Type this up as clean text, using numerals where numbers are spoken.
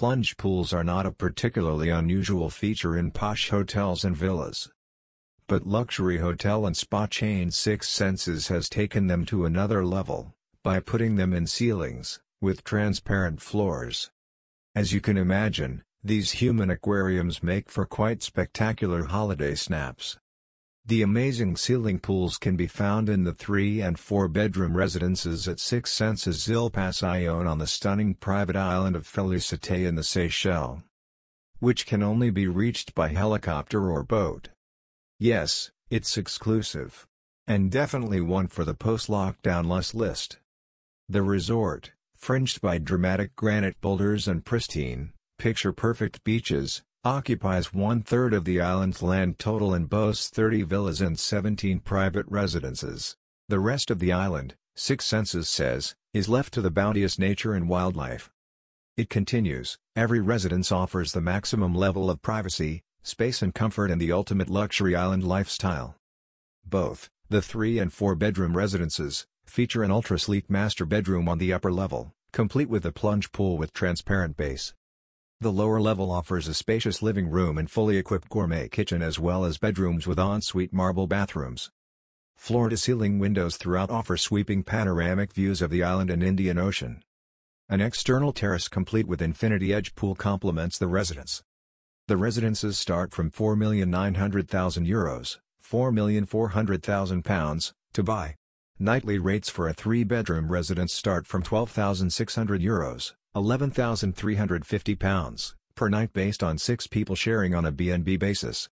Plunge pools are not a particularly unusual feature in posh hotels and villas. But luxury hotel and spa chain Six Senses has taken them to another level, by putting them in ceilings, with transparent floors. As you can imagine, these human aquariums make for quite spectacular holiday snaps. The amazing ceiling pools can be found in the 3- and 4-bedroom residences at Six Senses Zil Pasyon on the stunning private island of Felicité in the Seychelles, which can only be reached by helicopter or boat. Yes, it's exclusive. And definitely one for the post-lockdown lust list. The resort, fringed by dramatic granite boulders and pristine, picture-perfect beaches, occupies 1/3 of the island's land total and boasts 30 villas and 17 private residences. The rest of the island, Six Senses says, is left to the bounteous nature and wildlife. It continues, every residence offers the maximum level of privacy, space and comfort and the ultimate luxury island lifestyle. Both, the 3- and 4-bedroom residences, feature an ultra-sleek master bedroom on the upper level, complete with a plunge pool with transparent base. The lower level offers a spacious living room and fully equipped gourmet kitchen as well as bedrooms with ensuite marble bathrooms. Floor-to-ceiling windows throughout offer sweeping panoramic views of the island and Indian Ocean. An external terrace complete with infinity edge pool complements the residence. The residences start from €4,900,000, £4,400,000, to buy. Nightly rates for a 3-bedroom residence start from €12,600, £11,350, per night based on 6 people sharing on a B&B basis.